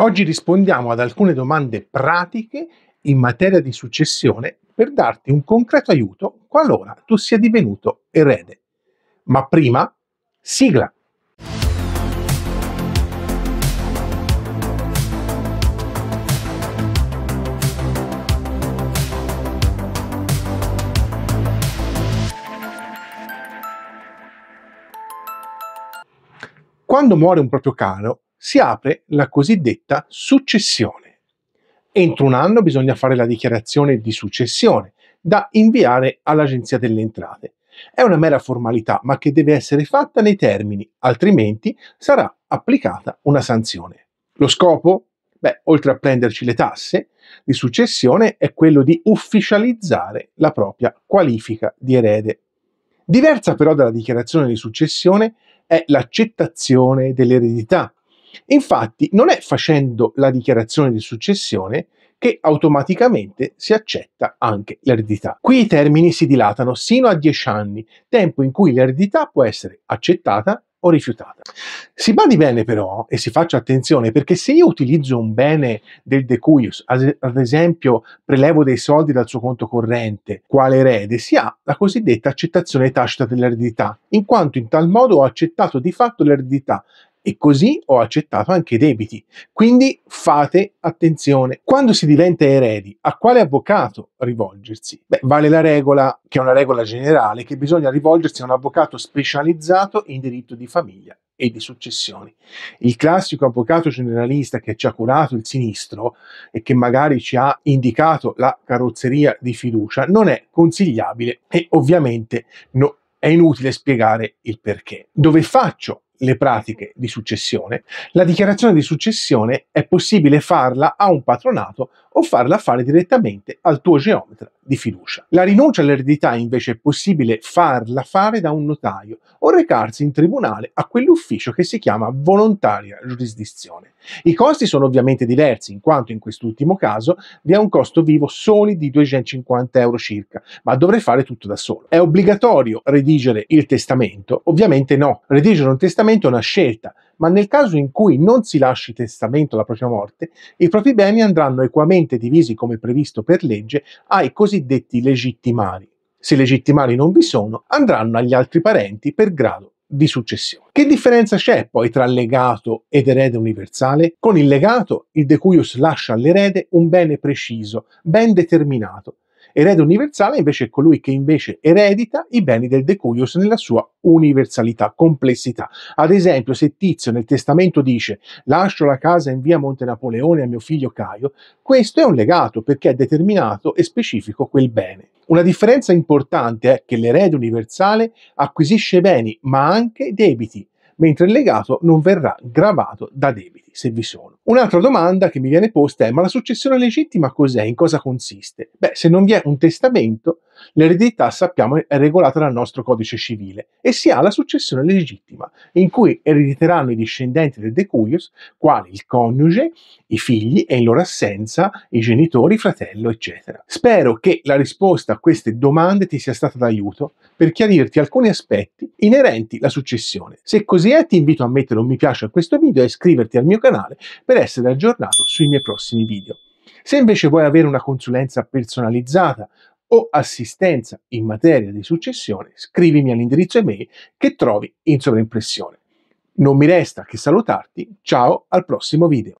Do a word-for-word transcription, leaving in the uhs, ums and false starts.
Oggi rispondiamo ad alcune domande pratiche in materia di successione per darti un concreto aiuto qualora tu sia divenuto erede. Ma prima, sigla! Quando muore un proprio caro, si apre la cosiddetta successione. Entro un anno bisogna fare la dichiarazione di successione, da inviare all'Agenzia delle Entrate. È una mera formalità, ma che deve essere fatta nei termini, altrimenti sarà applicata una sanzione. Lo scopo? Beh, oltre a prenderci le tasse, di successione è quello di ufficializzare la propria qualifica di erede. Diversa però dalla dichiarazione di successione è l'accettazione dell'eredità. Infatti non è facendo la dichiarazione di successione che automaticamente si accetta anche l'eredità. Qui i termini si dilatano sino a dieci anni, tempo in cui l'eredità può essere accettata o rifiutata. Si badi bene però e si faccia attenzione, perché se io utilizzo un bene del decuius, ad esempio prelevo dei soldi dal suo conto corrente, quale erede si ha la cosiddetta accettazione tacita dell'eredità, in quanto in tal modo ho accettato di fatto l'eredità e così ho accettato anche i debiti. Quindi fate attenzione. Quando si diventa eredi, a quale avvocato rivolgersi? Beh, vale la regola, che è una regola generale, che bisogna rivolgersi a un avvocato specializzato in diritto di famiglia e di successioni. Il classico avvocato generalista che ci ha curato il sinistro e che magari ci ha indicato la carrozzeria di fiducia non è consigliabile e ovviamente no, è inutile spiegare il perché. Dove faccio le pratiche di successione, la dichiarazione di successione è possibile farla a un patronato o farla fare direttamente al tuo geometra di fiducia. La rinuncia all'eredità invece è possibile farla fare da un notaio o recarsi in tribunale a quell'ufficio che si chiama volontaria giurisdizione. I costi sono ovviamente diversi, in quanto in quest'ultimo caso vi è un costo vivo solo di duecentocinquanta euro circa, ma dovrei fare tutto da solo. È obbligatorio redigere il testamento? Ovviamente no. Redigere un testamento è una scelta, ma nel caso in cui non si lasci testamento alla propria morte, i propri beni andranno equamente divisi come previsto per legge ai cosiddetti legittimari. Se legittimari non vi sono, andranno agli altri parenti per grado di successione. Che differenza c'è poi tra legato ed erede universale? Con il legato, il decuius lascia all'erede un bene preciso, ben determinato. Erede universale invece è colui che invece eredita i beni del decuius nella sua universalità, complessità. Ad esempio, se Tizio nel testamento dice «lascio la casa in via Monte Napoleone a mio figlio Caio», questo è un legato perché è determinato e specifico quel bene. Una differenza importante è che l'erede universale acquisisce beni ma anche debiti, mentre il legato non verrà gravato da debiti, se vi sono. Un'altra domanda che mi viene posta è: ma la successione legittima cos'è? In cosa consiste? Beh, se non vi è un testamento, l'eredità, sappiamo, è regolata dal nostro codice civile e si ha la successione legittima, in cui erediteranno i discendenti del decuius, quali il coniuge, i figli e in loro assenza i genitori, fratello, eccetera. Spero che la risposta a queste domande ti sia stata d'aiuto per chiarirti alcuni aspetti inerenti alla successione. Se così è, ti invito a mettere un mi piace a questo video e iscriverti al mio canale per essere aggiornato sui miei prossimi video. Se invece vuoi avere una consulenza personalizzata o assistenza in materia di successione, scrivimi all'indirizzo email che trovi in sovraimpressione. Non mi resta che salutarti, ciao, al prossimo video.